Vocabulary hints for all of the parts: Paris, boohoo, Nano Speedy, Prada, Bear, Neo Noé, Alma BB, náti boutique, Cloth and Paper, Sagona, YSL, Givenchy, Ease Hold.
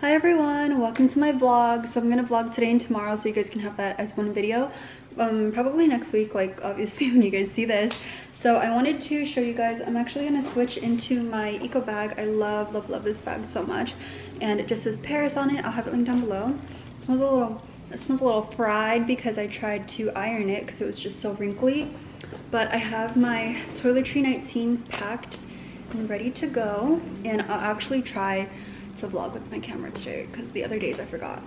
Hi everyone, welcome to my vlog. So I'm gonna vlog today and tomorrow so you guys can have that as one video. Probably next week, like obviously when you guys see this. So I wanted to show you guys, I'm actually gonna switch into my eco bag. I love, love, love this bag so much. And it just says Paris on it. I'll have it linked down below. It smells a little fried because I tried to iron it because it was just so wrinkly. But I have my toiletry 19 packed and ready to go. And I'll actually try to vlog with my camera today because the other days I forgot.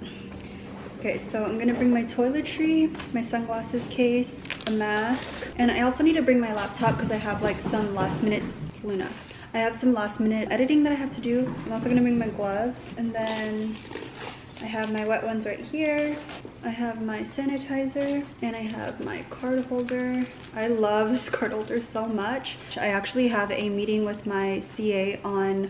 Okay, so I'm gonna bring my toiletry, my sunglasses case, a mask, and I also need to bring my laptop because I have like some last minute editing that I have to do. I'm also gonna bring my gloves, and then I have my wet ones right here. I have my sanitizer, and I have my card holder. I love this card holder so much. I actually have a meeting with my CA on,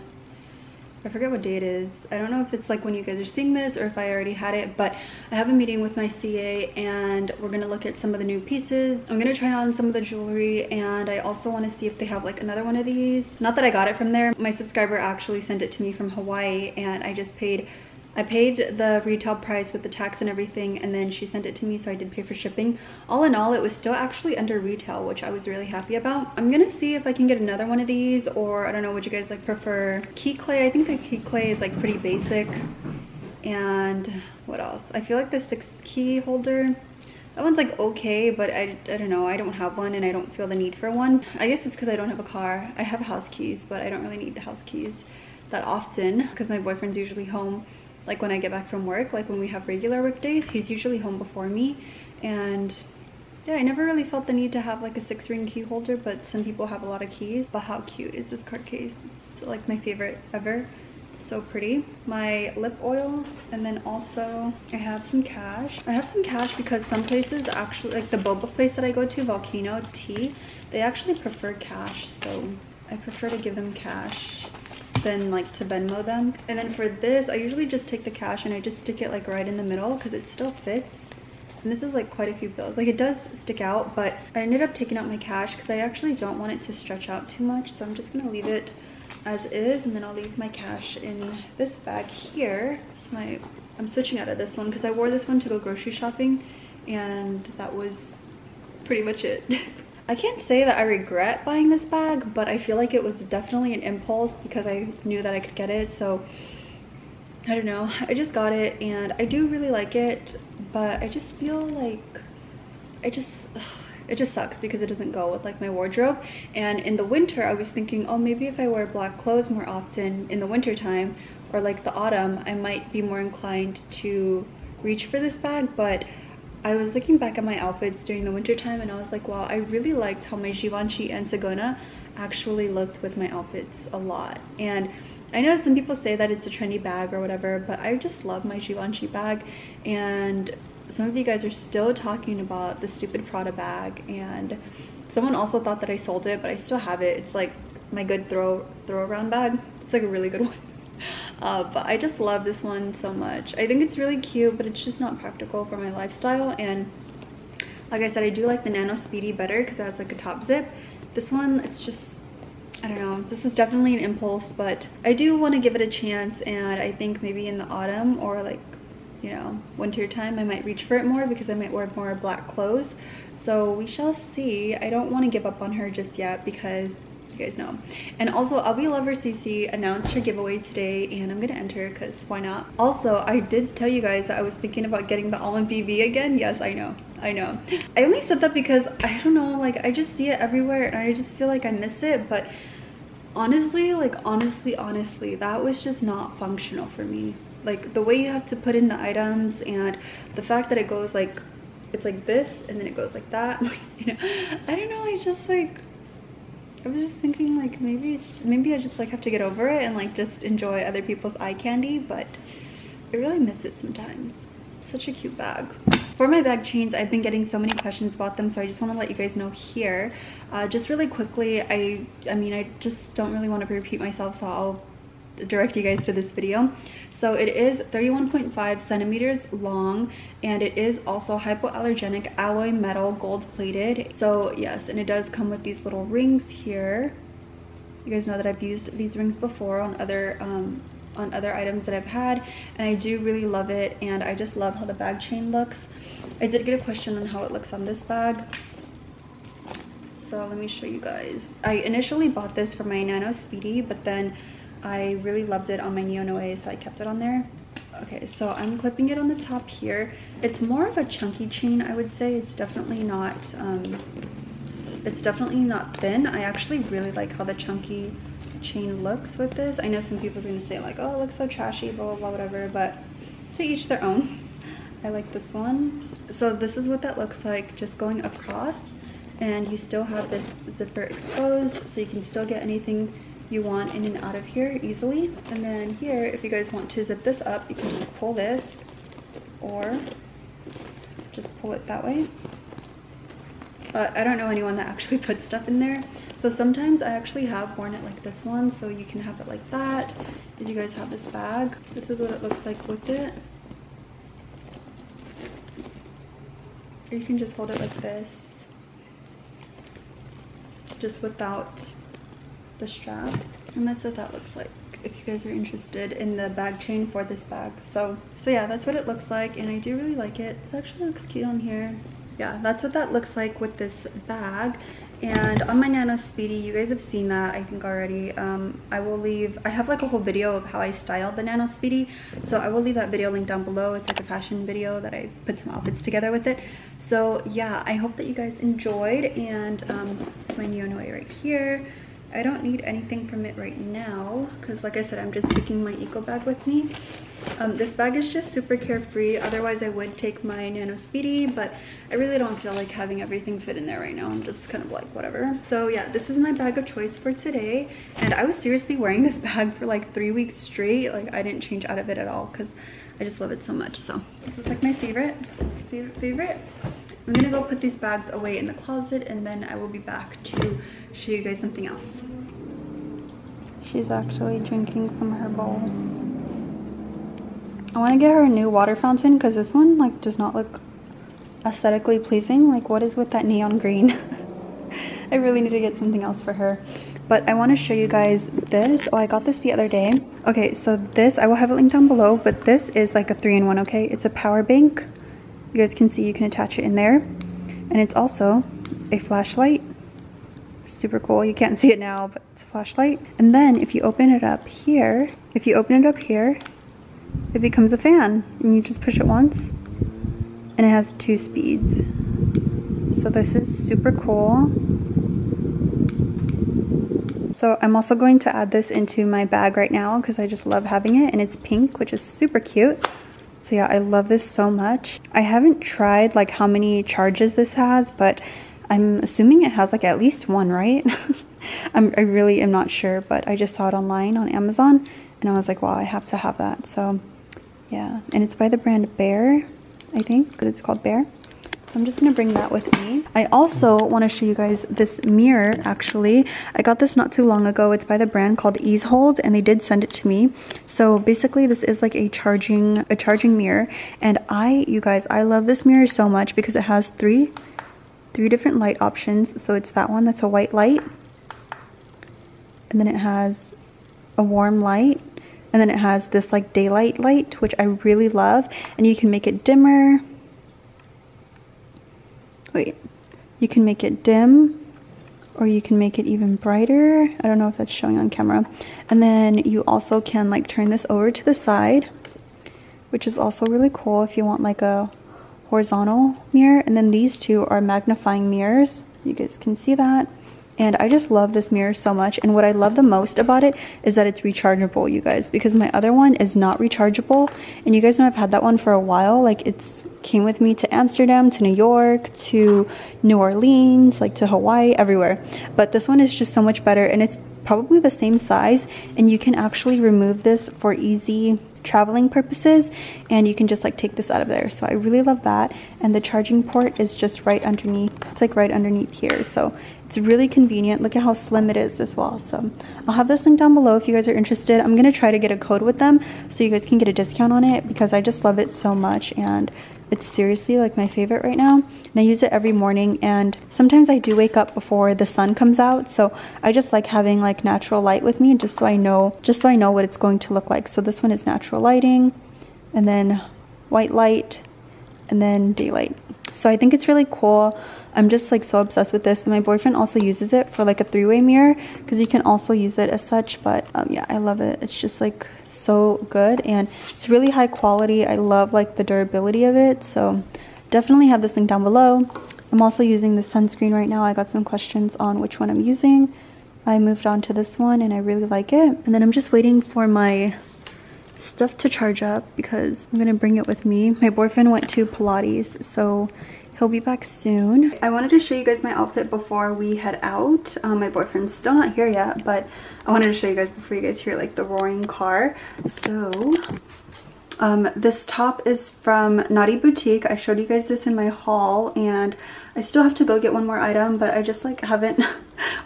I forget what day it is. I don't know if it's like when you guys are seeing this or if I already had it, but I have a meeting with my CA and we're gonna look at some of the new pieces. I'm gonna try on some of the jewelry, and I also want to see if they have like another one of these. Not that I got it from there. My subscriber actually sent it to me from Hawaii, and I just paid the retail price with the tax and everything, and then she sent it to me, so I did pay for shipping. All in all, it was still actually under retail, which I was really happy about. I'm gonna see if I can get another one of these, or I don't know, would you guys like prefer key clay? I think the key clay is like pretty basic. And what else? I feel like the 6 key holder, that one's like okay, but I don't know, I don't have one and I don't feel the need for one. I guess it's because I don't have a car. I have house keys, but I don't really need the house keys that often because my boyfriend's usually home. Like when I get back from work, like when we have regular work days, he's usually home before me. And yeah, I never really felt the need to have like a 6-ring key holder, but some people have a lot of keys. But how cute is this card case? It's like my favorite ever. It's so pretty. My lip oil, and then also I have some cash. I have some cash because some places actually, like the boba place that I go to, Volcano Tea, they actually prefer cash, so I prefer to give them cash than like to Venmo them. And then for this, I usually just take the cash and I just stick it like right in the middle because it still fits. And this is like quite a few bills, like it does stick out, but I ended up taking out my cash because I actually don't want it to stretch out too much, so I'm just gonna leave it as is. And then I'll leave my cash in this bag here. It's my, I'm switching out of this one because I wore this one to go grocery shopping and that was pretty much it. I can't say that I regret buying this bag, but I feel like it was definitely an impulse because I knew that I could get it, so I don't know, I just got it and I do really like it, but I just feel like it just sucks because it doesn't go with like my wardrobe. And in the winter I was thinking, oh, maybe if I wear black clothes more often in the winter time or like the autumn, I might be more inclined to reach for this bag. But I was looking back at my outfits during the winter time and I was like, wow, I really liked how my Givenchy and Sagona actually looked with my outfits a lot. And I know some people say that it's a trendy bag or whatever, but I just love my Givenchy bag. And some of you guys are still talking about the stupid Prada bag, and someone also thought that I sold it, but I still have it. It's like my good throw around bag. It's like a really good one. But I just love this one so much. I think it's really cute, but it's just not practical for my lifestyle. And like I said, I do like the Nano Speedy better because it has like a top zip. This one, it's just, I don't know, this is definitely an impulse, but I do want to give it a chance. And I think maybe in the autumn or like, you know, winter time, I might reach for it more because I might wear more black clothes. So we shall see. I don't want to give up on her just yet because you guys know. And also, I'll Be Lover CC announced her giveaway today and I'm gonna enter because why not. Also, I did tell you guys that I was thinking about getting the Alma BB again. Yes, I know. I only said that because I don't know, like I just see it everywhere and I just feel like I miss it. But honestly, like honestly, that was just not functional for me. Like the way you have to put in the items and the fact that it goes like, it's like this and then it goes like that. You know, I don't know, I just like, I was just thinking like maybe I just like have to get over it and like just enjoy other people's eye candy. But I really miss it sometimes. Such a cute bag. For my bag chains, I've been getting so many questions about them, so I just want to let you guys know here. Just really quickly, I mean I just don't really want to repeat myself, so I'll direct you guys to this video. So it is 31.5 centimeters long, and it is also hypoallergenic alloy metal, gold plated. So yes, and it does come with these little rings here. You guys know that I've used these rings before on other items that I've had, and I do really love it. And I just love how the bag chain looks. I did get a question on how it looks on this bag. So let me show you guys. I initially bought this for my Nano Speedy, but then I really loved it on my Neo Noé, so I kept it on there. Okay, so I'm clipping it on the top here. It's more of a chunky chain, I would say. It's definitely not thin. I actually really like how the chunky chain looks with this. I know some people's gonna say like, oh, it looks so trashy, blah blah blah, whatever, but to each their own. I like this one. So this is what that looks like just going across, and you still have this zipper exposed, so you can still get anything you want in and out of here easily. And then here, if you guys want to zip this up, you can just pull this or just pull it that way. But I don't know anyone that actually puts stuff in there. So sometimes I actually have worn it like this one, so you can have it like that if you guys have this bag. This is what it looks like with it. Or you can just hold it like this, just without the strap. And that's what that looks like if you guys are interested in the bag chain for this bag. So yeah, that's what it looks like, and I do really like it. It actually looks cute on here. Yeah, that's what that looks like with this bag. And on my Nano Speedy, you guys have seen that I think already. I have like a whole video of how I styled the Nano Speedy, so I will leave that video linked down below. It's like a fashion video that I put some outfits together with it. So yeah, I hope that you guys enjoyed. And my Neo Noé right here. I don't need anything from it right now because like I said, I'm just taking my eco bag with me. This bag is just super carefree. Otherwise I would take my Nano Speedy, but I really don't feel like having everything fit in there right now. I'm just kind of like whatever. So yeah, this is my bag of choice for today, and I was seriously wearing this bag for like 3 weeks straight. Like I didn't change out of it at all because I just love it so much. So this is like my favorite. I'm gonna go put these bags away in the closet, and then I will be back to show you guys something else. She's actually drinking from her bowl. I want to get her a new water fountain because this one like does not look aesthetically pleasing. Like what is with that neon green? I really need to get something else for her. But I want to show you guys this. Oh, I got this the other day. Okay, so this, I will have it linked down below, but this is like a 3-in-1, okay? It's a power bank. You guys can see you can attach it in there. And it's also a flashlight. Super cool. You can't see it now, but it's a flashlight. And then if you open it up here, it becomes a fan, and you just push it once, and it has 2 speeds. So this is super cool. So I'm also going to add this into my bag right now because I just love having it, and it's pink, which is super cute. So yeah, I love this so much. I haven't tried like how many charges this has, but I'm assuming it has like at least one, right? I really am not sure, but I just saw it online on Amazon, and I was like, wow, I have to have that. So yeah, and it's by the brand Bear, I think, but it's called Bear. So I'm just gonna bring that with me. I also wanna show you guys this mirror, actually. I got this not too long ago. It's by the brand called Ease Hold, and they did send it to me. So basically this is like a charging mirror. And you guys, I love this mirror so much because it has three different light options. So it's that one that's a white light. And then it has a warm light. And then it has this like daylight light, which I really love. And you can make it dimmer. Wait, you can make it dim, or you can make it even brighter. I don't know if that's showing on camera. And then you also can like turn this over to the side, which is also really cool if you want like a horizontal mirror. And then these two are magnifying mirrors. You guys can see that. And I just love this mirror so much. And what I love the most about it is that it's rechargeable, you guys, because my other one is not rechargeable. And you guys know I've had that one for a while. Like it's came with me to Amsterdam, to New York, to New Orleans, like to Hawaii, everywhere. But this one is just so much better, and it's probably the same size, and you can actually remove this for easy traveling purposes, and you can just like take this out of there. So I really love that. And the charging port is just right underneath. It's like right underneath here, so it's really convenient. Look at how slim it is as well. So I'll have this link down below if you guys are interested. I'm gonna try to get a code with them so you guys can get a discount on it because I just love it so much, and it's seriously like my favorite right now. And I use it every morning, and sometimes I do wake up before the sun comes out, so I just like having like natural light with me just so I know what it's going to look like. So this one is natural lighting, and then white light, and then daylight. So I think it's really cool. I'm just like so obsessed with this, and my boyfriend also uses it for like a three-way mirror because you can also use it as such. But yeah, I love it. It's just like so good, and it's really high quality. I love like the durability of it. So definitely have this link down below. I'm also using the sunscreen right now. I got some questions on which one I'm using. I moved on to this one, and I really like it. And then I'm just waiting for my stuff to charge up because I'm gonna bring it with me. My boyfriend went to Pilates, so he'll be back soon. I wanted to show you guys my outfit before we head out. My boyfriend's still not here yet, but I wanted to show you guys before you guys hear like the roaring car. So this top is from Náti Boutique. I showed you guys this in my haul, and I still have to go get one more item, but I just like haven't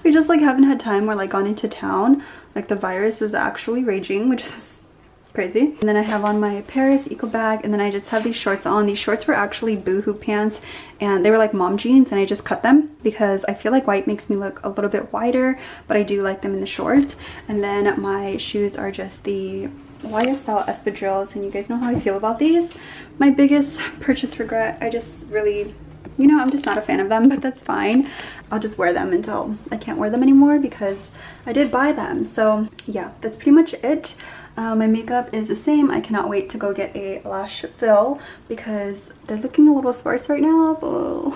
we just like haven't had time or like gone into town. Like the virus is actually raging, which is crazy. And then I have on my Paris eco bag, and then I just have these shorts on. These shorts were actually Boohoo pants, and they were like mom jeans, and I just cut them because I feel like white makes me look a little bit wider, but I do like them in the shorts. And then my shoes are just the YSL espadrilles, and you guys know how I feel about these. My biggest purchase regret, I just really you know, I'm just not a fan of them, but that's fine. I'll just wear them until I can't wear them anymore because I did buy them. So yeah, that's pretty much it. My makeup is the same. I cannot wait to go get a lash fill because they're looking a little sparse right now, but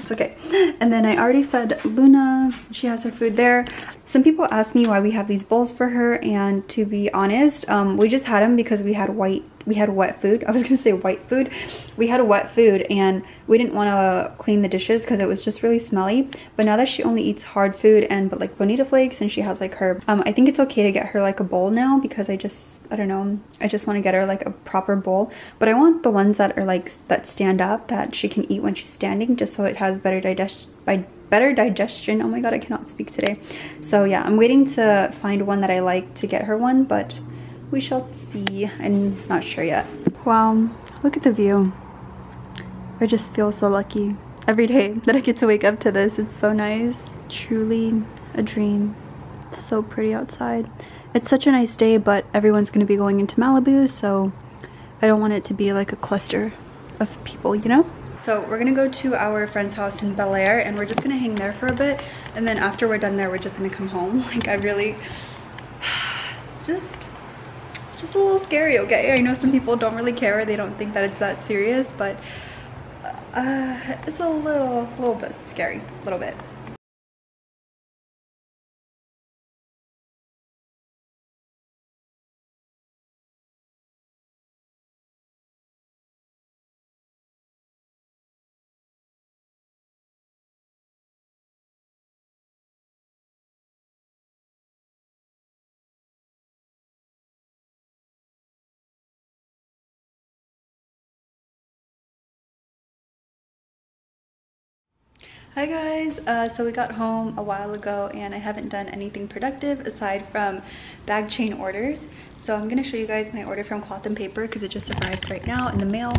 it's okay. And then I already fed Luna. She has her food there. Some people asked me why we have these bowls for her, and to be honest, we just had them because we had wet food. I was gonna say white food. We had wet food and we didn't want to clean the dishes because it was just really smelly. But now that she only eats hard food and like bonita flakes, and she has like her I think it's okay to get her like a bowl now because I don't know, I just want to get her like a proper bowl, but I want the ones that are like that stand up, that she can eat when she's standing, just so it has better digestion. Oh my god, I cannot speak today. So yeah, I'm waiting to find one that I like to get her one, but we shall see. I'm not sure yet. Wow, look at the view. I just feel so lucky every day that I get to wake up to this. It's so nice. Truly a dream. It's so pretty outside. It's such a nice day, but everyone's going to be going into Malibu, so I don't want it to be like a cluster of people, you know? So we're going to go to our friend's house in Bel Air, and we're just going to hang there for a bit, and then after we're done there, we're just going to come home. Like, I really... It's just a little scary, okay? I know some people don't really care, they don't think that it's that serious, but it's a little bit scary, a little bit. Hi guys, so we got home a while ago and I haven't done anything productive aside from bag chain orders. So I'm going to show you guys my order from Cloth and Paper because it just arrived right now in the mail.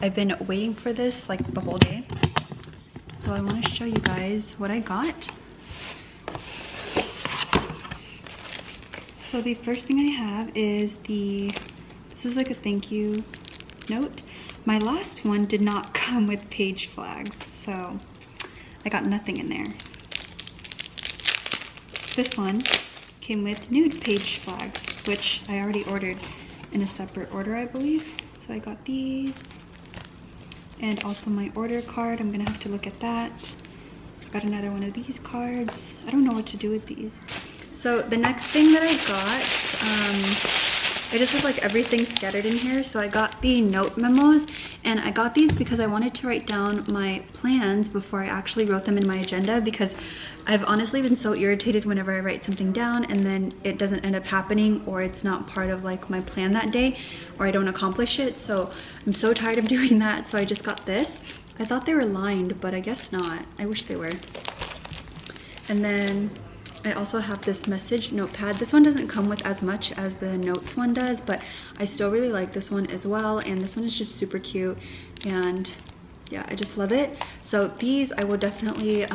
I've been waiting for this like the whole day. So I want to show you guys what I got. So the first thing I have is this is like a thank you note. My last one did not come with page flags, so I got nothing in there. This one came with nude page flags, which I already ordered in a separate order, I believe. So I got these. And also my order card, I'm gonna have to look at that. Got another one of these cards. I don't know what to do with these. So the next thing that I got, I just have like everything scattered in here. So I got the note memos, and I got these because I wanted to write down my plans before I actually wrote them in my agenda, because I've honestly been so irritated whenever I write something down and then it doesn't end up happening, or it's not part of like my plan that day, or I don't accomplish it. So I'm so tired of doing that. So I just got this. I thought they were lined, but I guess not. I wish they were. And then I also have this message notepad. This one doesn't come with as much as the notes one does, but I still really like this one as well, and this one is just super cute, and yeah, I just love it. So these I will definitely,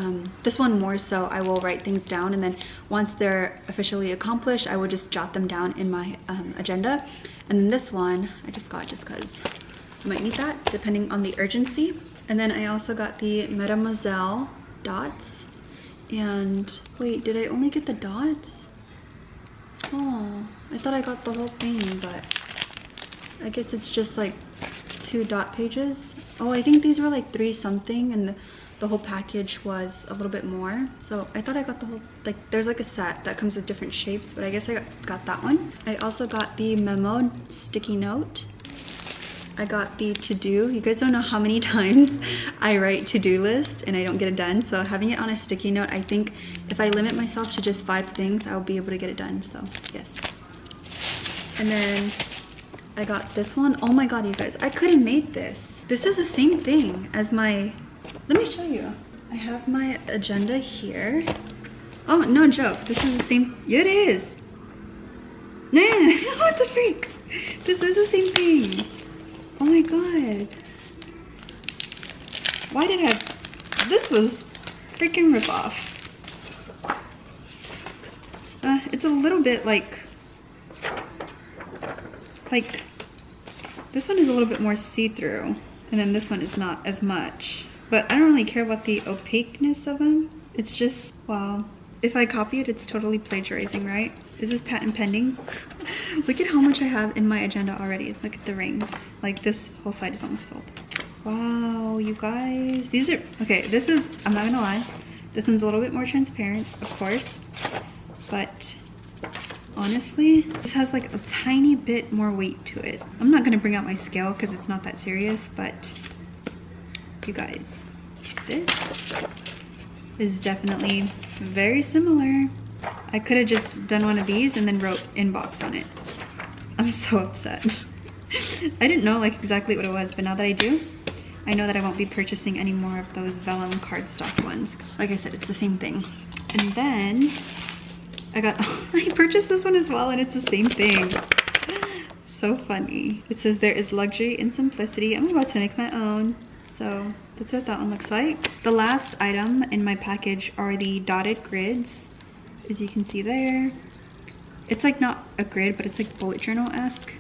this one more so, I will write things down, and then once they're officially accomplished, I will just jot them down in my agenda. And then this one I just got just because I might need that depending on the urgency. And then I also got the Mademoiselle dots. And wait, did I only get the dots? Oh, I thought I got the whole thing, but I guess it's just like 2 dot pages. Oh, I think these were like 3 something, and the whole package was a little bit more. So I thought I got the whole, like there's like a set that comes with different shapes, but I guess I got that one. I also got the memo sticky note. I got the to-do. You guys don't know how many times I write to-do list and I don't get it done. So having it on a sticky note, I think if I limit myself to just 5 things, I'll be able to get it done. So yes. And then I got this one. Oh my god, you guys, I could have made this. This is the same thing as my, let me show you. I have my agenda here. Oh, no joke. This is the same. It is. Nah, what the freak? This is the same thing. Oh my god. Why did I... This was freaking ripoff. It's a little bit like... This one is a little bit more see-through. And then this one is not as much. But I don't really care about the opaqueness of them. It's just, wow. If I copy it, it's totally plagiarizing, right? Is this patent pending? Look at how much I have in my agenda already. Look at the rings. Like, this whole side is almost filled. Wow, you guys. These are, okay, this is, I'm not gonna lie. This one's a little bit more transparent, of course. But honestly, this has like a tiny bit more weight to it. I'm not gonna bring out my scale because it's not that serious, but you guys, this is definitely very similar. I could have just done one of these and then wrote inbox on it. I'm so upset. I didn't know like exactly what it was, but now that I do, I know that I won't be purchasing any more of those vellum cardstock ones. Like I said, it's the same thing. And then I got, I purchased this one as well and it's the same thing. So funny. It says there is luxury in simplicity. I'm about to make my own. So that's what that one looks like. The last item in my package are the dotted grids. As you can see there, it's like not a grid, but it's like bullet journal-esque.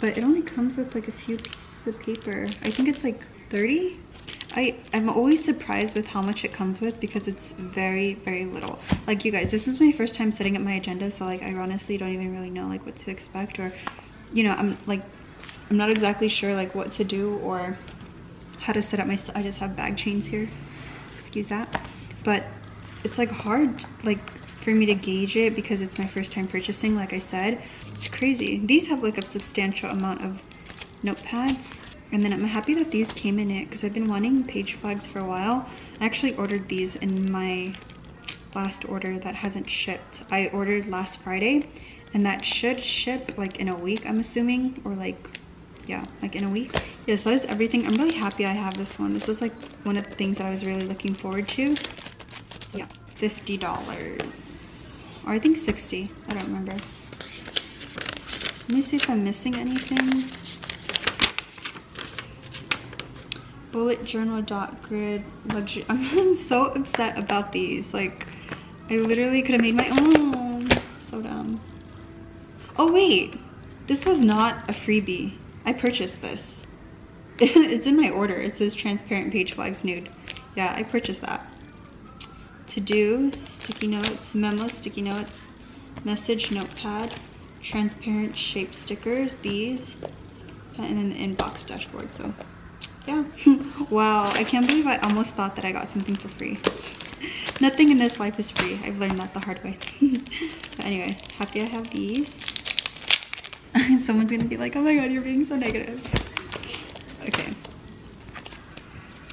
But it only comes with like a few pieces of paper. I think it's like 30. I'm always surprised with how much it comes with because it's very, very little. Like, you guys, this is my first time setting up my agenda, so like I honestly don't even really know like what to expect, or, you know, I'm not exactly sure like what to do or how to set up my stuff. I just have bag chains here, excuse that. But it's like hard, like, for me to gauge it because it's my first time purchasing, like I said. It's crazy. These have like a substantial amount of notepads. And then I'm happy that these came in it because I've been wanting page flags for a while. I actually ordered these in my last order that hasn't shipped. I ordered last Friday and that should ship like in a week, I'm assuming, or like, yeah, like in a week. Yes, that is everything. I'm really happy I have this one. This is like one of the things that I was really looking forward to. So yeah, $50. Or I think 60, I don't remember. Let me see if I'm missing anything. Bullet journal dot grid luxury. I'm so upset about these. Like, I literally could have made my own. So dumb. Oh wait, this was not a freebie. I purchased this. It's in my order. It says transparent page flags nude. Yeah, I purchased that. To do, sticky notes, memo, sticky notes, message, notepad, transparent shape stickers, these, and then the inbox dashboard. So yeah. Wow, I can't believe I almost thought that I got something for free. Nothing in this life is free. I've learned that the hard way. But anyway, happy I have these. Someone's gonna be like, oh my god, you're being so negative. Okay,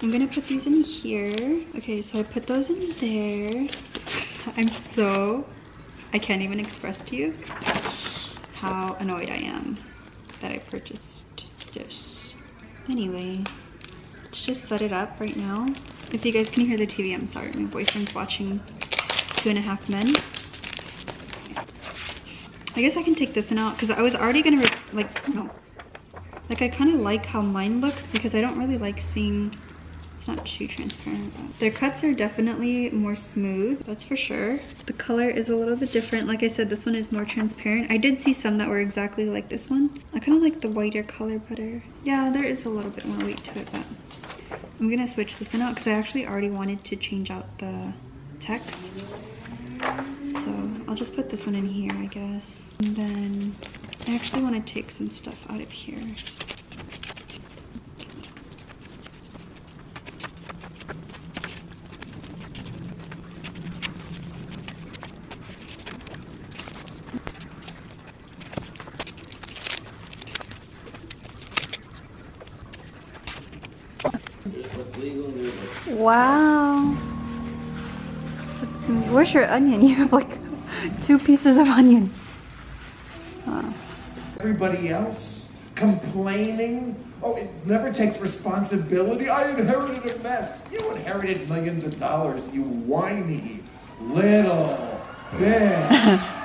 I'm gonna put these in here. Okay, so I put those in there. I can't even express to you how annoyed I am that I purchased this. Anyway, let's just set it up right now. If you guys can hear the TV, I'm sorry, my boyfriend's watching 2.5 Men. I guess I can take this one out because I was already gonna I kind of like how mine looks because I don't really like seeing. It's not too transparent. Their cuts are definitely more smooth, that's for sure. The color is a little bit different. Like I said, this one is more transparent. I did see some that were exactly like this one. I kind of like the whiter color better. Yeah, there is a little bit more weight to it, but I'm gonna switch this one out because I actually already wanted to change out the text. So I'll just put this one in here, I guess. And then I actually want to take some stuff out of here. Wow. Where's your onion? You have like 2 pieces of onion. Wow. Everybody else complaining. Oh, it never takes responsibility. I inherited a mess. You inherited millions of dollars, you whiny little bitch.